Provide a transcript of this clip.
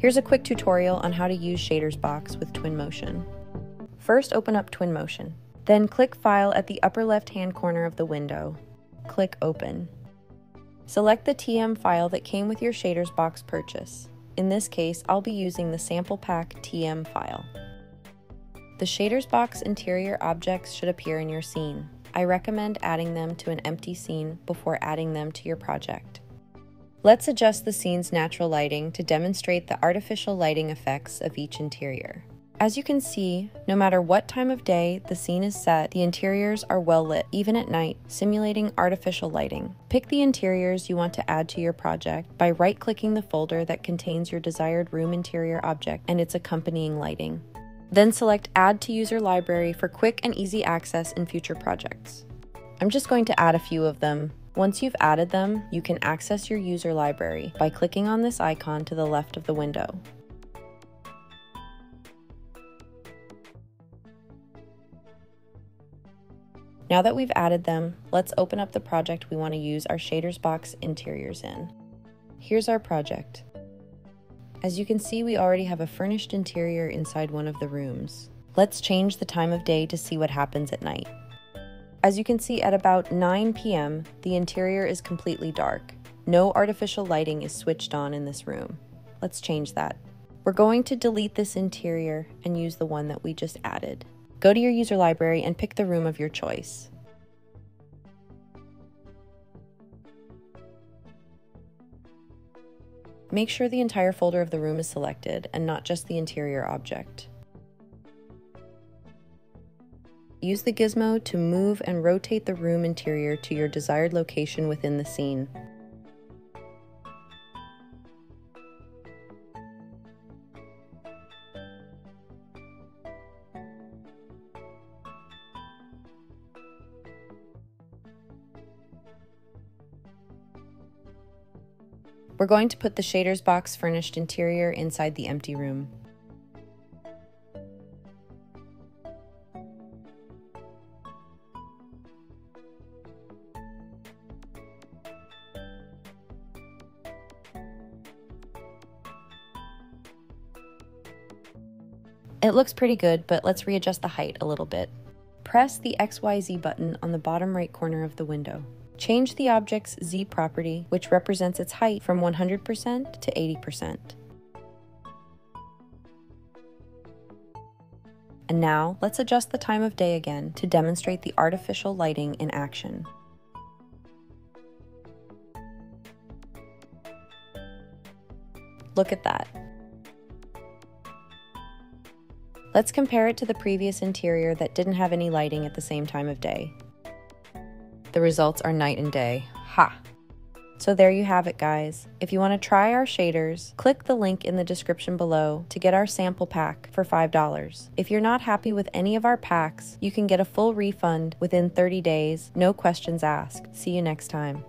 Here's a quick tutorial on how to use ShadersBOX with Twinmotion. First, open up Twinmotion. Then click File at the upper left-hand corner of the window. Click Open. Select the TM file that came with your ShadersBOX purchase. In this case, I'll be using the Sample Pack TM file. The ShadersBOX interior objects should appear in your scene. I recommend adding them to an empty scene before adding them to your project. Let's adjust the scene's natural lighting to demonstrate the artificial lighting effects of each interior. As you can see, no matter what time of day the scene is set, the interiors are well lit, even at night, simulating artificial lighting. Pick the interiors you want to add to your project by right-clicking the folder that contains your desired room interior object and its accompanying lighting. Then select Add to User Library for quick and easy access in future projects. I'm just going to add a few of them. Once you've added them, you can access your user library by clicking on this icon to the left of the window. Now that we've added them, let's open up the project we want to use our ShadersBOX interiors in. Here's our project. As you can see, we already have a furnished interior inside one of the rooms. Let's change the time of day to see what happens at night. As you can see, at about 9 p.m., the interior is completely dark. No artificial lighting is switched on in this room. Let's change that. We're going to delete this interior and use the one that we just added. Go to your user library and pick the room of your choice. Make sure the entire folder of the room is selected and not just the interior object. Use the gizmo to move and rotate the room interior to your desired location within the scene. We're going to put the ShadersBOX furnished interior inside the empty room. It looks pretty good, but let's readjust the height a little bit. Press the XYZ button on the bottom right corner of the window. Change the object's Z property, which represents its height, from 100% to 80%. And now, let's adjust the time of day again to demonstrate the artificial lighting in action. Look at that. Let's compare it to the previous interior that didn't have any lighting at the same time of day. The results are night and day. Ha! So there you have it, guys. If you want to try our shaders, click the link in the description below to get our sample pack for $5. If you're not happy with any of our packs, you can get a full refund within 30 days, no questions asked. See you next time.